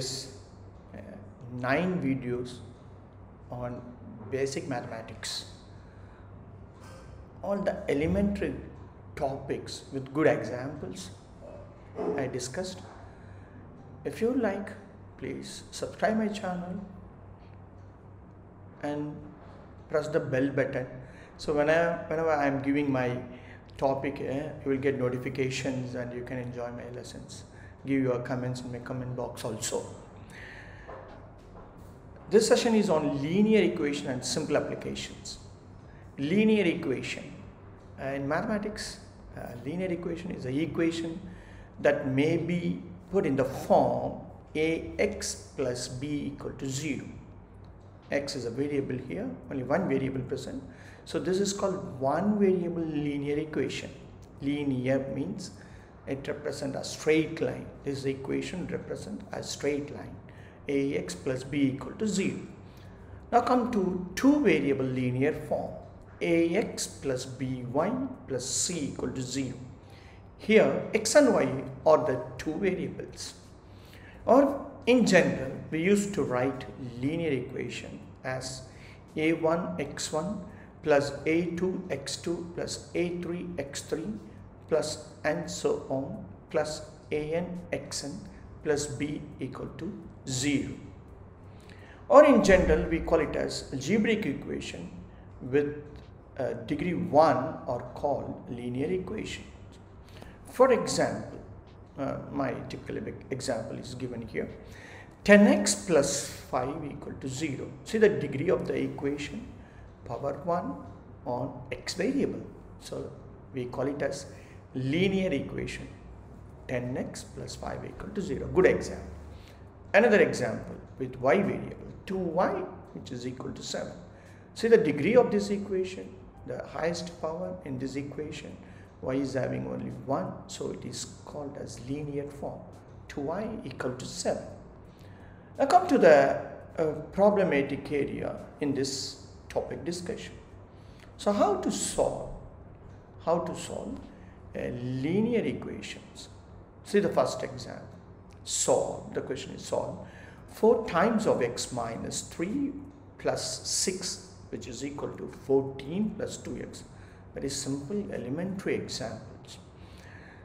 previous 9 videos on basic mathematics, on the elementary topics with good examples I discussed. If you like, please subscribe my channel and press the bell button, so whenever I am giving my topic, you will get notifications and you can enjoy my lessons. Give your comments in my comment box also. This session is on linear equation and simple applications. Linear equation. In mathematics, linear equation is an equation that may be put in the form ax plus b equal to 0. X is a variable here, only one variable present. So this is called one variable linear equation. Linear means it represents a straight line. This equation represents a straight line. Ax plus b equal to 0. Now come to two variable linear form. Ax plus by plus c equal to 0. Here x and y are the two variables. Or in general, we used to write linear equation as a1 x1 plus a2 x2 plus a3 x3 plus and so on plus an xn plus b equal to 0. Or in general, we call it as algebraic equation with degree 1 are called linear equations. For example, my typical example is given here. 10x plus 5 equal to 0. See the degree of the equation, power 1 on x variable. So we call it as linear equation. 10x plus 5 equal to 0. Good example. Another example with y variable, 2y which is equal to 7. See the degree of this equation, the highest power in this equation, y is having only 1, so it is called as linear form, 2y equal to 7. Now come to the problematic area in this topic discussion. So how to solve linear equations. See the first example, solve, the question is solve 4 times of x minus 3 plus 6 which is equal to 14 plus 2x. Very simple elementary examples.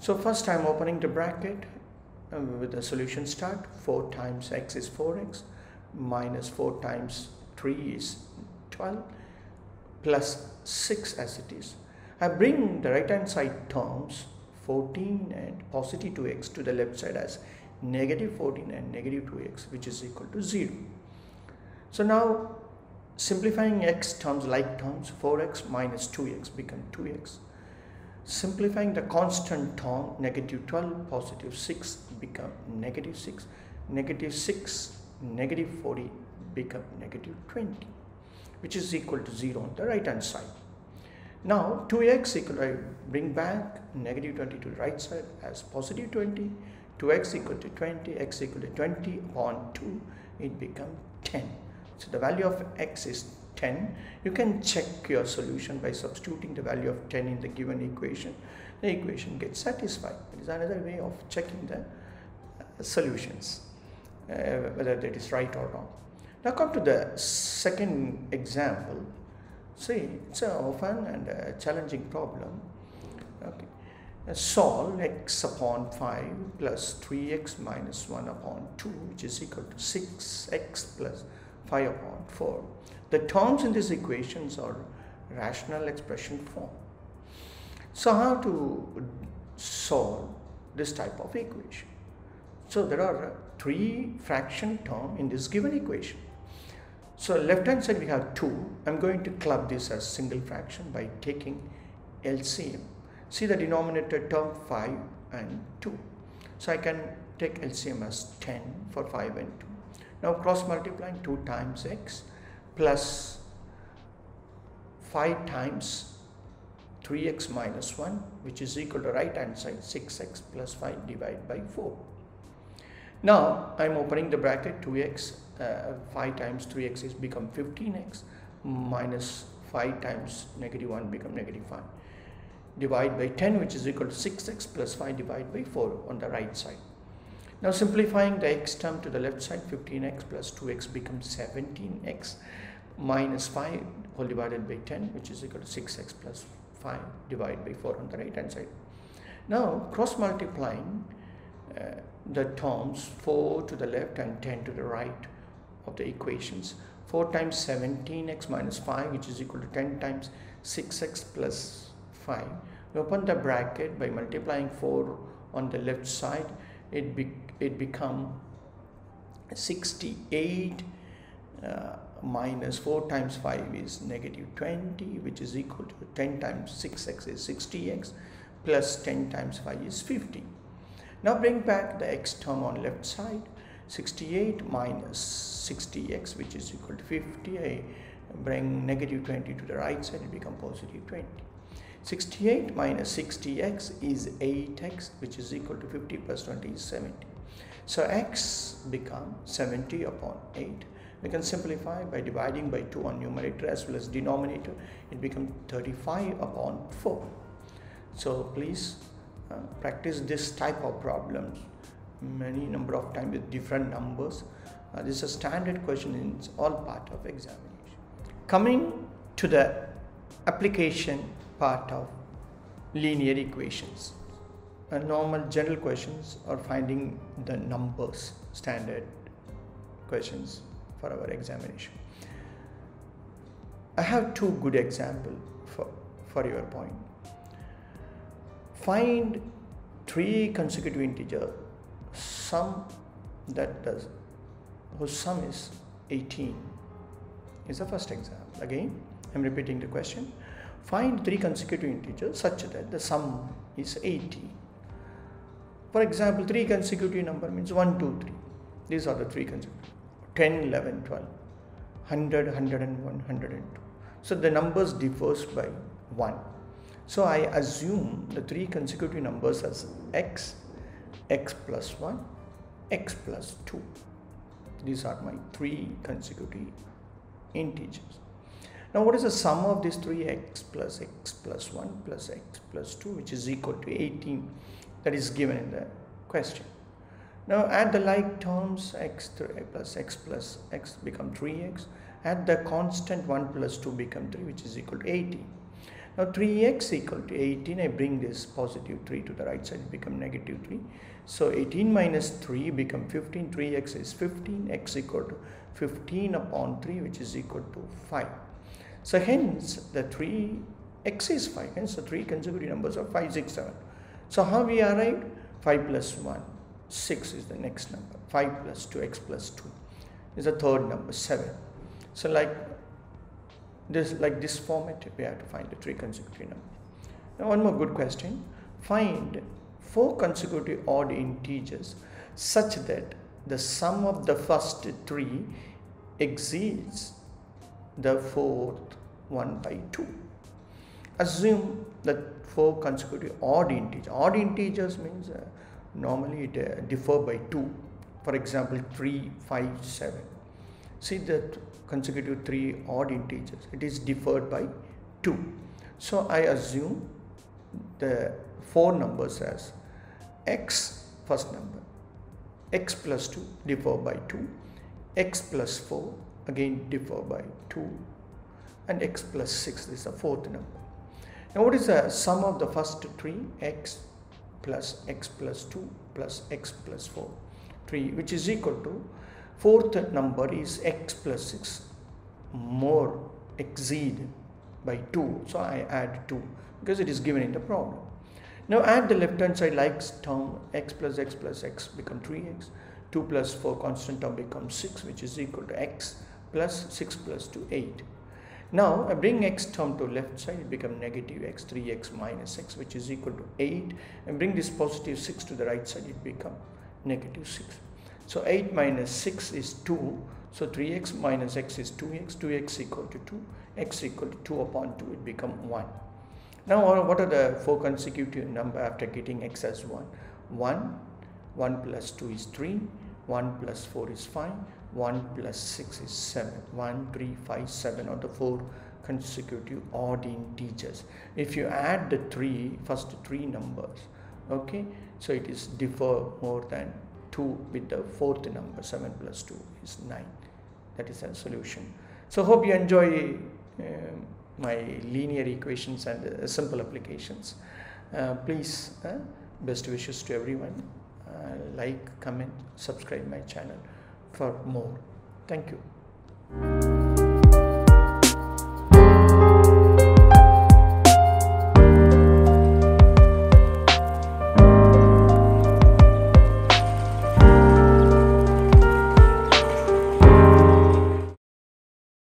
So first I'm opening the bracket with the solution start. 4 times x is 4x minus 4 times 3 is 12 plus 6 as it is. I bring the right hand side terms 14 and positive 2x to the left side as negative 14 and negative 2x which is equal to 0. So now simplifying x terms like terms, 4x minus 2x become 2x. Simplifying the constant term, negative 12, positive 6 become negative 6. Negative 6, negative 40 become negative 20, which is equal to 0 on the right hand side. Now 2x equal, I bring back negative 20 to the right side as positive 20. 2x equal to 20, x equal to 20 upon 2, it becomes 10. So the value of x is 10. You can check your solution by substituting the value of 10 in the given equation. The equation gets satisfied. It is another way of checking the solutions, whether that is right or wrong. Now come to the second example. See, it's a fun and a challenging problem. Okay. Solve x upon 5 plus 3x minus 1 upon 2 which is equal to 6x plus 5 upon 4. The terms in these equations are rational expression form. So how to solve this type of equation? So there are 3 fraction terms in this given equation. So left hand side we have 2. I'm going to club this as single fraction by taking LCM. See the denominator term 5 and 2. So I can take LCM as 10 for 5 and 2. Now cross multiplying 2 times x plus 5 times 3x minus 1 which is equal to right hand side 6x plus 5 divided by 4. Now I am opening the bracket 2x, 5 times 3x is become 15x minus 5 times negative 1 become negative 5. Divide by 10 which is equal to 6x plus 5 divided by 4 on the right side. Now simplifying the x term to the left side, 15x plus 2x becomes 17x minus 5 whole divided by 10, which is equal to 6x plus 5 divided by 4 on the right hand side. Now cross multiplying the terms 4 to the left and 10 to the right of the equations, 4 times 17x minus 5, which is equal to 10 times 6x plus 5. We open the bracket by multiplying 4 on the left side, it becomes 68 minus 4 times 5 is negative 20, which is equal to 10 times 6x is 60x plus 10 times 5 is 50. Now bring back the x term on left side, 68 minus 60x, which is equal to 50. I bring negative 20 to the right side, it becomes positive 20. 68 minus 60x is 8x, which is equal to 50 plus 20 is 70. So x becomes 70 upon 8. We can simplify by dividing by 2 on numerator as well as denominator. It becomes 35 upon 4. So please practice this type of problems many number of times with different numbers. This is a standard question in all part of examination. Coming to the application part of linear equations. Normal general questions are finding the numbers, standard questions for our examination. I have two good examples for your point. Find three consecutive integers whose sum is 18 is the first example. Again, I am repeating the question. Find three consecutive integers such that the sum is 18. For example, three consecutive number means 1, 2, 3. These are the three consecutive. 10, 11, 12, 100, 101, 102. So the numbers differs by 1. So I assume the three consecutive numbers as x, x plus 1, x plus 2. These are my three consecutive integers. Now what is the sum of these three, x plus 1 plus x plus 2, which is equal to 18, that is given in the question. Now add the like terms, x plus x become 3x, add the constant 1 plus 2 become 3, which is equal to 18. Now 3x equal to 18, I bring this positive 3 to the right side, become negative 3. So 18 minus 3 become 15, 3x is 15, x equal to 15 upon 3, which is equal to 5. So hence the 3x is 5, hence the three consecutive numbers are 5, 6, 7. So how we arrived? 5 plus 1, 6 is the next number, 5 plus 2, x plus 2 is the third number, 7. So like this format, we have to find the three consecutive numbers. Now one more good question. Find four consecutive odd integers such that the sum of the first three exceeds the fourth one by 2. Assume that four consecutive odd integers. Odd integers means normally it differ by 2. For example, 3, 5, 7. See that consecutive three odd integers. It is differed by 2. So I assume the four numbers as x first number, x plus 2 differ by 2, x plus 4 again differ by 2, and x plus 6 is the fourth number. Now what is the sum of the first three, x plus 2 plus x plus 4, 3, which is equal to fourth number is x plus 6 more exceed by 2. So I add 2 because it is given in the problem. Now add the left hand side like term, x plus x become 3x, 2 plus 4 constant term becomes 6, which is equal to x plus 6 plus 2, 8. Now I bring x term to left side, it becomes negative x, 3x minus x, which is equal to 8, and bring this positive 6 to the right side, it becomes negative 6. So 8 minus 6 is 2, so 3x minus x is 2x, 2x equal to 2, x equal to 2 upon 2, it becomes 1. Now what are the four consecutive numbers after getting x as 1? 1, 1 plus 2 is 3, 1 plus 4 is 5, 1 plus 6 is 7, 1, 3, 5, 7 are the four consecutive odd integers. If you add the first three numbers, okay, so it is differ more than 2 with the fourth number. 7 plus 2 is 9. That is our solution. So hope you enjoy my linear equations and simple applications. Please, best wishes to everyone. Like, comment, subscribe my channel for more. Thank you.